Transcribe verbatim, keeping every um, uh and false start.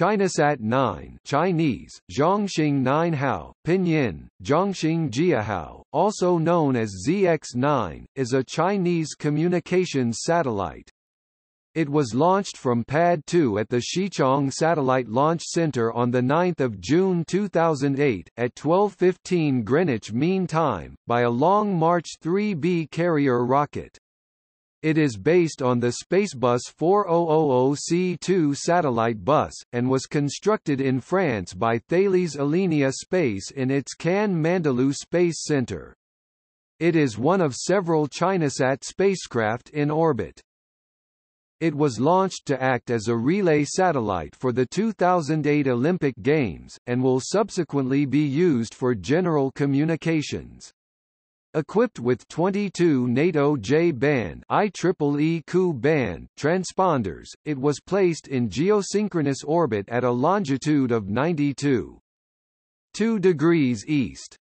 ChinaSat nine Chinese, Zhongxing nine Hao, Pinyin, Zhongxing Jiuhao, also known as Z X nine, is a Chinese communications satellite. It was launched from Pad two at the Xichang Satellite Launch Center on the ninth of June two thousand eight, at twelve fifteen Greenwich Mean Time, by a Long March three B carrier rocket. It is based on the Spacebus four thousand C two satellite bus, and was constructed in France by Thales Alenia Space in its Cannes Mandelieu Space Center. It is one of several ChinaSat spacecraft in orbit. It was launched to act as a relay satellite for the two thousand eight Olympic Games, and will subsequently be used for general communications. Equipped with twenty-two NATO J-band I triple E Ku-band transponders, it was placed in geosynchronous orbit at a longitude of ninety-two point two degrees east.